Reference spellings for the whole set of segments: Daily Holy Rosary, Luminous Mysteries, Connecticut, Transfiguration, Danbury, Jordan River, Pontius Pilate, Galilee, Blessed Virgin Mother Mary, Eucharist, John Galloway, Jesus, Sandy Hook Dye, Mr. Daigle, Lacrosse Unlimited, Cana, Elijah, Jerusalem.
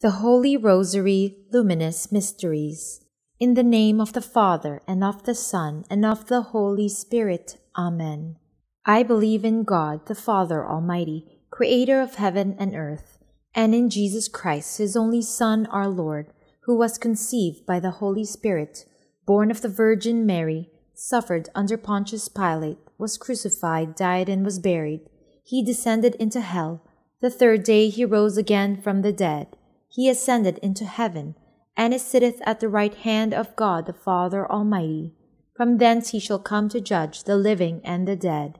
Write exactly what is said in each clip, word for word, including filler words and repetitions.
The Holy Rosary, Luminous Mysteries. In the name of the Father, and of the Son, and of the Holy Spirit. Amen. I believe in God, the Father Almighty, Creator of heaven and earth, and in Jesus Christ, His only Son, our Lord, who was conceived by the Holy Spirit, born of the Virgin Mary, suffered under Pontius Pilate, was crucified, died, and was buried. He descended into hell. The third day He rose again from the dead. He ascended into heaven, and is sitteth at the right hand of God the Father Almighty. From thence He shall come to judge the living and the dead.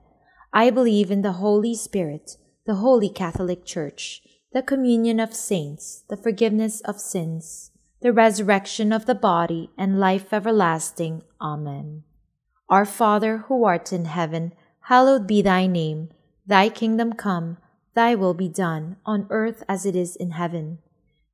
I believe in the Holy Spirit, the Holy Catholic Church, the communion of saints, the forgiveness of sins, the resurrection of the body, and life everlasting. Amen. Our Father, who art in heaven, hallowed be thy name. Thy kingdom come, thy will be done, on earth as it is in heaven.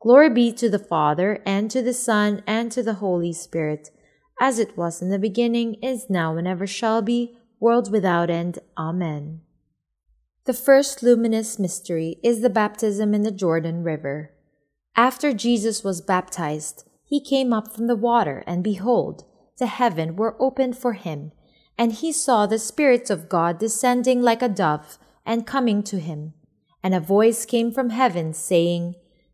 Glory be to the Father, and to the Son, and to the Holy Spirit, as it was in the beginning, is now, and ever shall be, world without end. Amen. The first luminous mystery is the baptism in the Jordan River. After Jesus was baptized, He came up from the water, and behold, the heaven were opened for Him, and He saw the Spirit of God descending like a dove, and coming to Him. And a voice came from heaven, saying,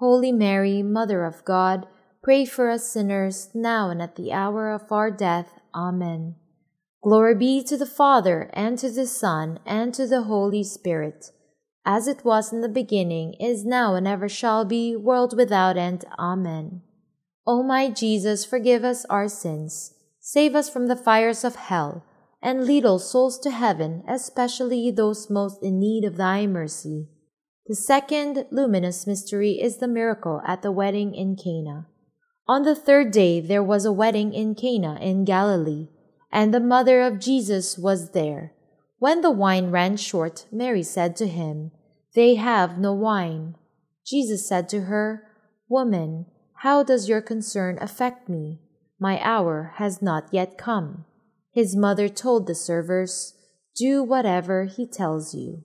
Holy Mary, Mother of God, pray for us sinners, now and at the hour of our death. Amen. Glory be to the Father, and to the Son, and to the Holy Spirit, as it was in the beginning, is now, and ever shall be, world without end. Amen. O my Jesus, forgive us our sins, save us from the fires of hell, and lead all souls to heaven, especially those most in need of thy mercy. The second luminous mystery is the miracle at the wedding in Cana. On the third day there was a wedding in Cana in Galilee, and the mother of Jesus was there. When the wine ran short, Mary said to him, "They have no wine." Jesus said to her, "Woman, how does your concern affect me? My hour has not yet come." His mother told the servers, "Do whatever he tells you."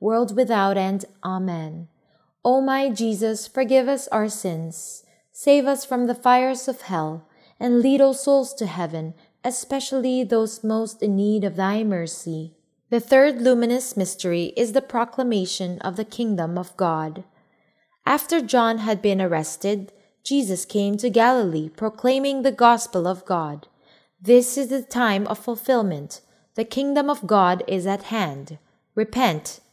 world without end. Amen. O my Jesus, forgive us our sins, save us from the fires of hell, and lead all souls to heaven, especially those most in need of thy mercy. The third luminous mystery is the proclamation of the kingdom of God. After John had been arrested, Jesus came to Galilee, proclaiming the gospel of God. "This is the time of fulfillment. The kingdom of God is at hand. Repent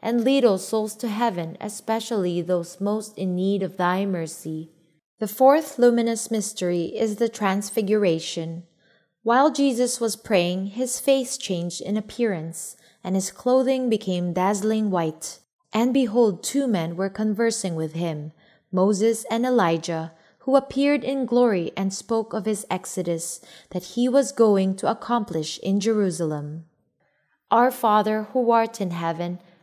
and lead all souls to heaven, especially those most in need of thy mercy. The fourth luminous mystery is the Transfiguration. While Jesus was praying, his face changed in appearance, and his clothing became dazzling white. And behold, two men were conversing with him, Moses and Elijah, who appeared in glory and spoke of his exodus that he was going to accomplish in Jerusalem. Our Father, who art in heaven,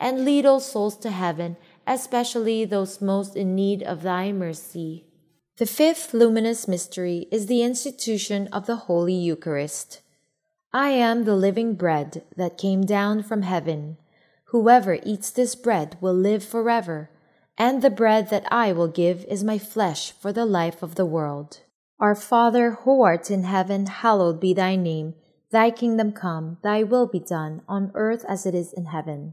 and lead all souls to heaven, especially those most in need of thy mercy. The fifth luminous mystery is the institution of the Holy Eucharist. I am the living bread that came down from heaven. Whoever eats this bread will live forever, and the bread that I will give is my flesh for the life of the world. Our Father, who art in heaven, hallowed be thy name. Thy kingdom come, thy will be done, on earth as it is in heaven.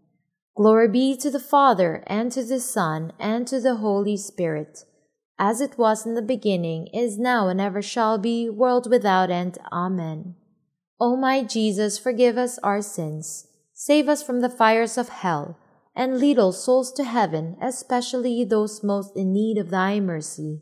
Glory be to the Father, and to the Son, and to the Holy Spirit, as it was in the beginning, is now, and ever shall be, world without end. Amen. O my Jesus, forgive us our sins, save us from the fires of hell, and lead all souls to heaven, especially those most in need of thy mercy.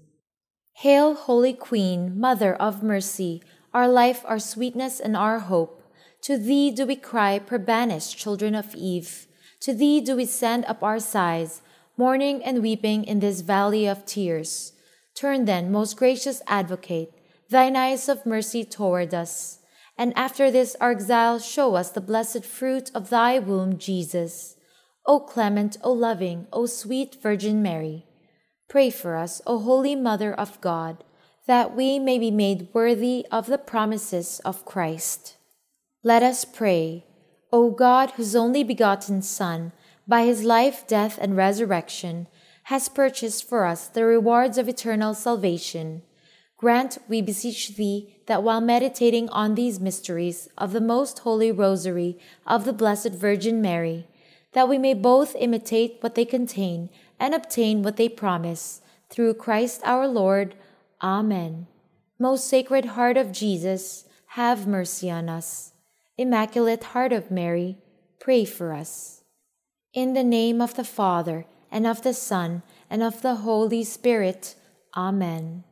Hail, Holy Queen, Mother of Mercy, our life, our sweetness, and our hope. To thee do we cry, poor banished children of Eve. To thee do we send up our sighs, mourning and weeping in this valley of tears. Turn then, most gracious Advocate, thine eyes of mercy toward us, and after this our exile show us the blessed fruit of thy womb, Jesus. O clement, O loving, O sweet Virgin Mary, pray for us, O Holy Mother of God, that we may be made worthy of the promises of Christ. Let us pray. O God, whose only begotten Son, by his life, death, and resurrection, has purchased for us the rewards of eternal salvation, grant, we beseech thee, that while meditating on these mysteries of the most holy rosary of the Blessed Virgin Mary, that we may both imitate what they contain and obtain what they promise, through Christ our Lord. Amen. Most Sacred Heart of Jesus, have mercy on us. Immaculate Heart of Mary, pray for us. In the name of the Father, and of the Son, and of the Holy Spirit. Amen.